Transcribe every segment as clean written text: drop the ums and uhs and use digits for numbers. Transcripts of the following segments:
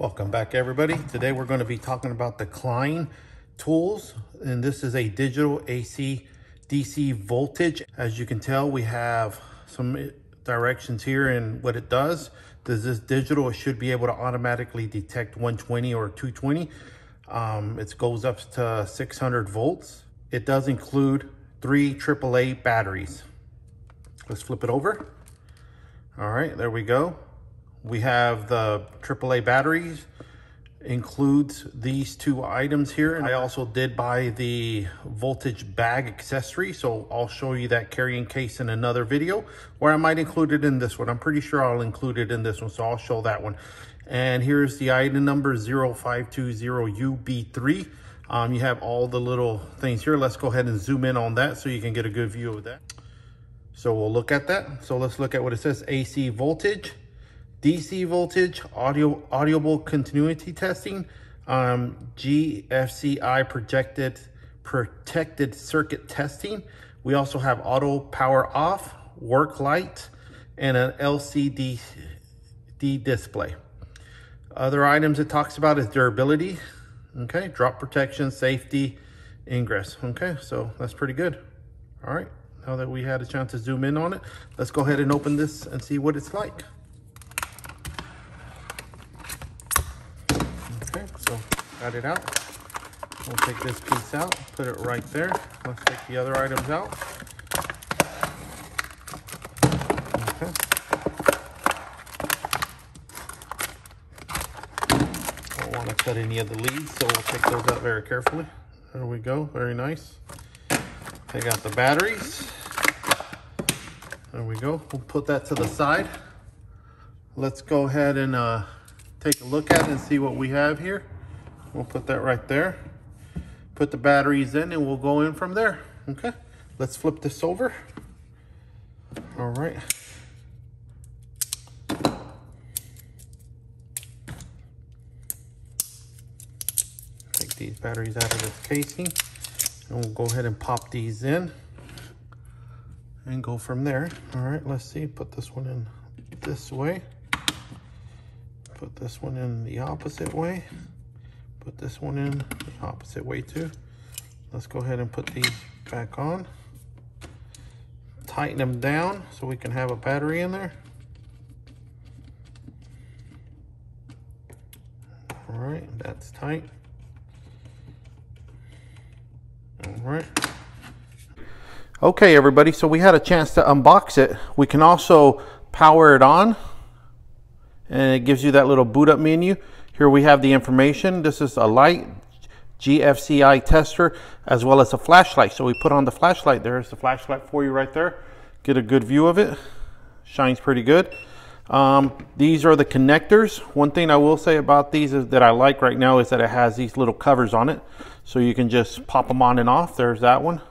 Welcome back, everybody. Today we're going to be talking about the Klein Tools, and this is a digital AC DC voltage. As you can tell, we have some directions here and what it does. This digital, it should be able to automatically detect 120 or 220. It goes up to 600 volts. It does include 3 AAA batteries. Let's flip it over. All right, there we go. We have the AAA batteries, includes these two items here. And I also did buy the voltage bag accessory, so I'll show you that carrying case in another video, or I might include it in this one. I'm pretty sure I'll include it in this one, so I'll show that one. And here's the item number 0520UB3. You have all the little things here. Let's go ahead and zoom in on that so you can get a good view of that. So we'll look at that. So let's look at what it says: AC voltage, DC voltage, audible continuity testing, GFCI protected circuit testing. We also have auto power off, work light, and an LCD display. Other items it talks about is durability, okay, drop protection, safety, ingress. Okay, so that's pretty good. All right, now that we had a chance to zoom in on it, let's go ahead and open this and see what it's like. Okay, so got it out. We'll take this piece out, put it right there. Let's take the other items out. Okay. Don't want to cut any of the leads, so we'll take those out very carefully. There we go, very nice. Take out the batteries. There we go, we'll put that to the side. Let's go ahead and take a look at it and see what we have here. We'll put that right there. Put the batteries in and we'll go in from there. Okay, let's flip this over. All right. Take these batteries out of this casing and we'll go ahead and pop these in and go from there. All right, let's see, put this one in this way. Put this one in the opposite way. Put this one in the opposite way too. Let's go ahead and put these back on. Tighten them down so we can have a battery in there. All right, that's tight. All right. Okay, everybody, so we had a chance to unbox it. We can also power it on, and it gives you that little boot up menu. Here we have the information. This is a light, GFCI tester, as well as a flashlight. So we put on the flashlight. There's the flashlight for you right there. Get a good view of it. Shines pretty good. These are the connectors. One thing I will say about these is that I like right now is that it has these little covers on it. So you can just pop them on and off. There's that one.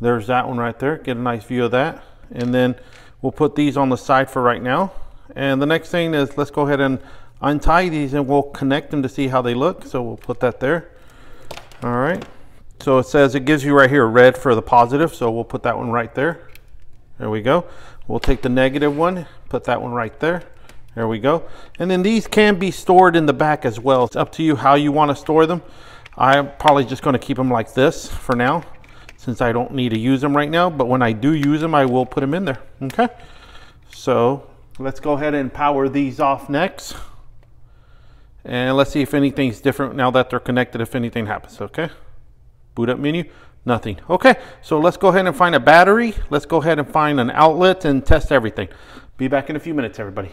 There's that one right there. Get a nice view of that. And then we'll put these on the side for right now. And the next thing is, let's go ahead and untie these and we'll connect them to see how they look. So we'll put that there. All right. So it says, it gives you right here red for the positive. So we'll put that one right there. There we go. We'll take the negative one, put that one right there. There we go. And then these can be stored in the back as well. It's up to you how you want to store them. I'm probably just going to keep them like this for now, since I don't need to use them right now. But when I do use them, I will put them in there. Okay. So let's go ahead and power these off next. And let's see if anything's different now that they're connected, if anything happens, okay? Boot up menu, nothing. Okay, so let's go ahead and find a battery. Let's go ahead and find an outlet and test everything. Be back in a few minutes, everybody.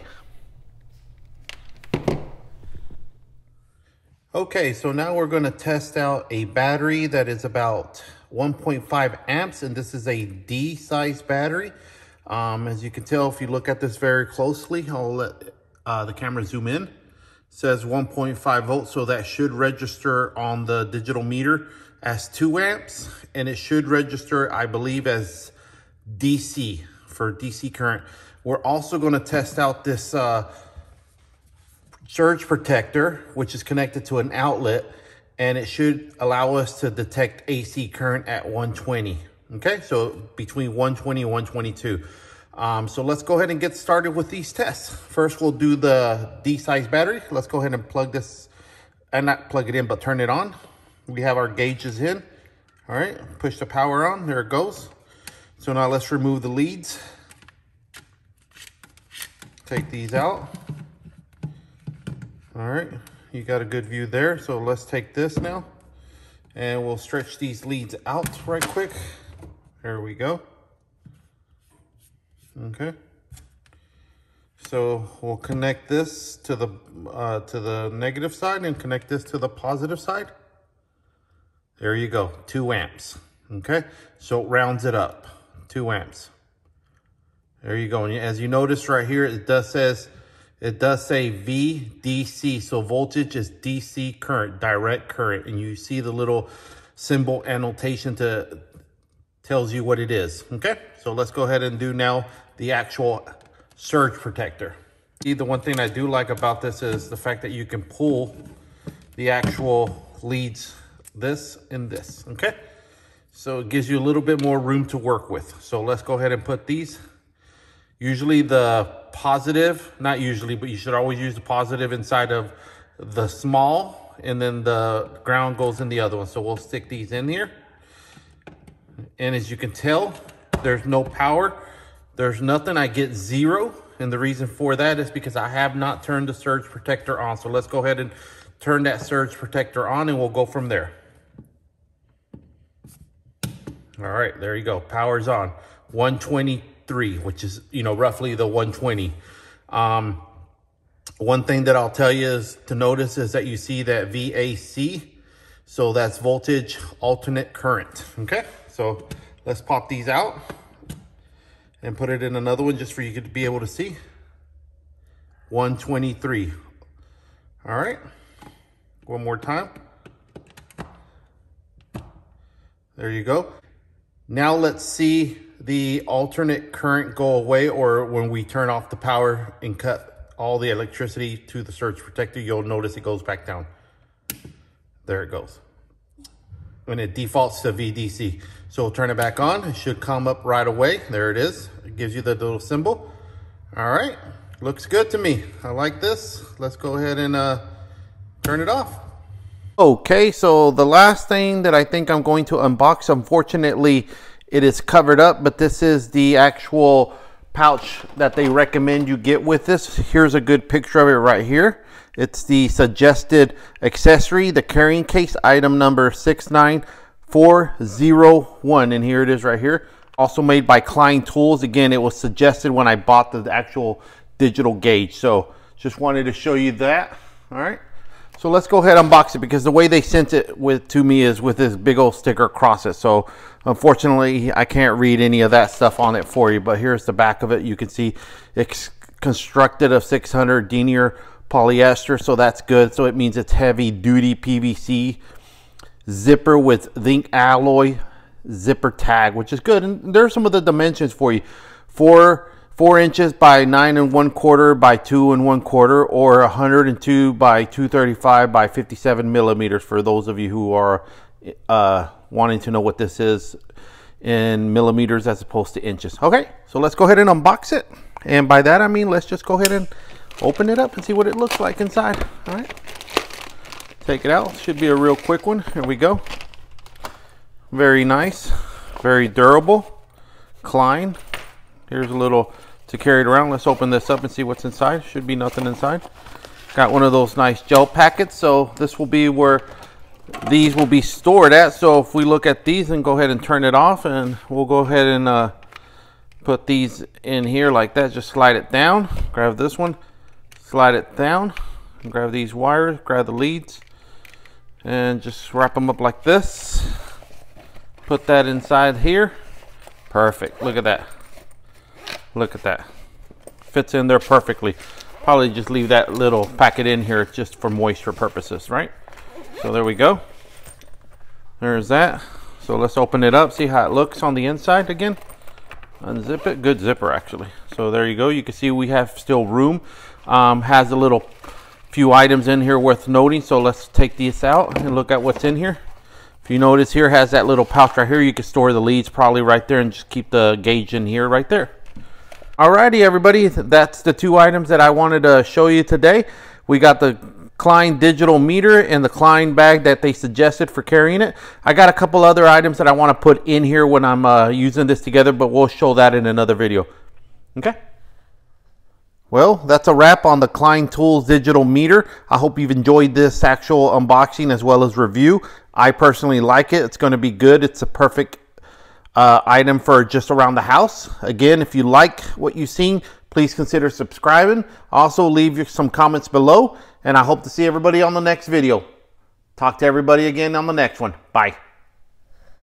Okay, so now we're gonna test out a battery that is about 1.5 amps, and this is a D size battery. As you can tell, if you look at this very closely, I'll let the camera zoom in. It says 1.5 volts, so that should register on the digital meter as 2 amps, and it should register, I believe, as DC, for DC current. We're also going to test out this surge protector, which is connected to an outlet, and it should allow us to detect AC current at 120. Okay, so between 120 and 122. So let's go ahead and get started with these tests. First, we'll do the D-size battery. Let's go ahead and plug this, and not plug it in, but turn it on. We have our gauges in. All right, push the power on, there it goes. So now let's remove the leads. Take these out. All right, you got a good view there. So let's take this now and we'll stretch these leads out right quick. There we go. Okay, so we'll connect this to the negative side and connect this to the positive side. There you go, 2 amps. Okay, so it rounds it up, 2 amps. There you go, and as you notice right here, it does say VDC, so voltage is DC current, direct current, and you see the little symbol annotation to tells you what it is. Okay, so let's go ahead and do now the actual surge protector. See, the one thing I do like about this is the fact that you can pull the actual leads, this and this. Okay, so it gives you a little bit more room to work with. So let's go ahead and put these. Usually the positive, not usually, but you should always use the positive inside of the small, and then the ground goes in the other one. So we'll stick these in here. And as you can tell, there's no power. There's nothing. I get 0. And the reason for that is because I have not turned the surge protector on. So let's go ahead and turn that surge protector on and we'll go from there. All right, there you go. Power's on. 123, which is, you know, roughly the 120. One thing that I'll tell you is to notice is that you see that VAC. So that's voltage alternate current. Okay. So let's pop these out and put it in another one just for you to be able to see. 123. All right. One more time. There you go. Now let's see the alternate current go away, or when we turn off the power and cut all the electricity to the surge protector, you'll notice it goes back down. There it goes. When it defaults to VDC. So we'll turn it back on. It should come up right away. There it is. It gives you the little symbol. All right. Looks good to me. I like this. Let's go ahead and turn it off. Okay, so the last thing that I think I'm going to unbox, unfortunately, it is covered up, but this is the actual pouch that they recommend you get with this. Here's a good picture of it right here. It's the suggested accessory, the carrying case, item number 69401, and here it is right here. Also made by Klein Tools. Again, it was suggested when I bought the actual digital gauge, so just wanted to show you that. All right, so let's go ahead and unbox it, because the way they sent it to me is with this big old sticker across it, so unfortunately I can't read any of that stuff on it for you. But here's the back of it. You can see it's constructed of 600 denier polyester, so that's good. So it means it's heavy duty PVC zipper with zinc alloy zipper tag, which is good. And there's some of the dimensions for you: 4 inches by 9 1/4 by 2 1/4, or 102 by 235 by 57 millimeters. For those of you who are wanting to know what this is in millimeters as opposed to inches. Okay, so let's go ahead and unbox it, and by that I mean let's just go ahead and open it up and see what it looks like inside. All right, take it out. Should be a real quick one. Here we go. Very nice, very durable. Klein. Here's a little to carry it around. Let's open this up and see what's inside. Should be nothing inside. Got one of those nice gel packets, so this will be where these will be stored at. So if we look at these and go ahead and turn it off, and we'll go ahead and put these in here like that. Just slide it down, grab this one, slide it down, and grab these wires, grab the leads, and just wrap them up like this. Put that inside here. Perfect. Look at that. Look at that. Fits in there perfectly. Probably just leave that little packet in here just for moisture purposes, right? So there we go. There's that. So let's open it up, see how it looks on the inside again. Unzip it. Good zipper, actually. So there you go. You can see we have still room. Has a little few items in here worth noting. So let's take these out and look at what's in here. If you notice, here has that little pouch right here. You can store the leads probably right there and just keep the gauge in here right there. Alrighty everybody, that's the two items that I wanted to show you today. We got the Klein digital meter and the Klein bag that they suggested for carrying it. I got a couple other items that I want to put in here when I'm using this together, but we'll show that in another video. Okay. Well, that's a wrap on the Klein Tools digital meter. I hope you've enjoyed this actual unboxing as well as review. I personally like it. It's going to be good. It's a perfect item for just around the house. Again, if you like what you've seen, please consider subscribing. Also, leave some comments below, and I hope to see everybody on the next video. Talk to everybody again on the next one. Bye.